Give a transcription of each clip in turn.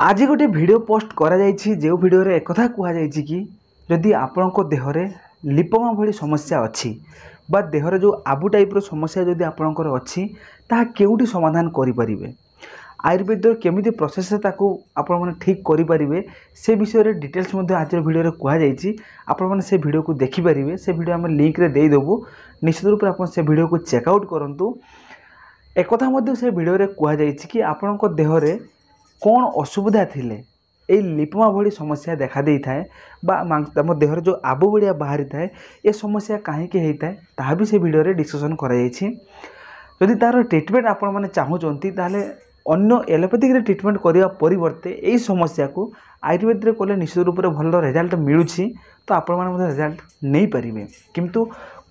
आज गोटे video post करो भिडियो एक कथा कहुई कि जदि आपंक देहरे लिपोमा भली समस्या अच्छी बा देहरे जो आबू टाइप्र समस्या जदि आपणकर अच्छी ता के समाधान करें आयुर्वेद केमी प्रोसेस आपण ठीक करें से विषय में डिटेल्स आज भिडियो कहुई आपण से भिडियो को देखिपारे से भिडियो आम लिंक रे देदेबू निश्चित रूप से आप भिडियो को चेकआउट करूँ। एक कथा से भिडियो में कहुई कि आपण देहरे कौन असुविधा थिले ए लिपोमा भली समस्या देखा दे थाए बा देहर जो आबू भाया बाहरी थाए ये समस्या कहीं होता है ता भी से भिडियो डिस्कसन कर तार ट्रिटमेंट आपण मैंने चाहूँगी अन्य एलोपैथिक ट्रिटमेंट करने परिवर्ते यही समस्या को आयुर्वेद कले निश्चित रूप से भल रिजल्ट मिलूँ तो आपण मैंने रिजल्ट नहीं पारे किंतु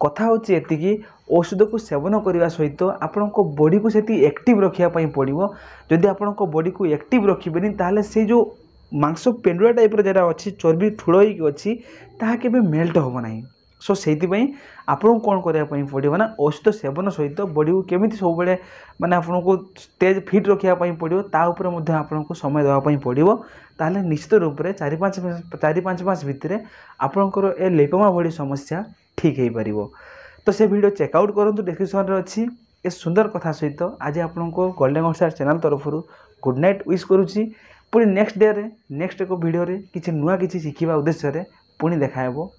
कथा होची एतिकी औषध को सेवन करने सहित आपण बॉडी को सेति एक्टिव रखापी पड़ो। जदि आपण बॉडी को एक्टिव रखिबेनी ताहले से जो मांस पेंडुआ टाइप जरा अच्छी चर्बी ठूल अच्छी ताहा केबे मेल्ट होबो नाही। सो से आपन कौन करने पड़ो ना औषध सेवन सहित बॉडी को केमी सब माने आपको तेज फिट रखापी पड़ो तापर आपको समय देवाई पड़ो ताहले निश्चित रूप से चार पाँच मास भितर आपणकर ए लिपोमा भली समस्या ठीक है पार। तो से भिडियो चेकआउट करूँ डिस्क्रिप्शन अच्छी ए सुंदर कथा सहित आज आपको गोल्डन ओडिशा चैनल तरफ गुड नाइट विश करुँची। पुणी नेक्स्ट डे नेक्स्ट एक भिडियो किसी नुआ कि शिखा उद्देश्य पुणी देखाहब।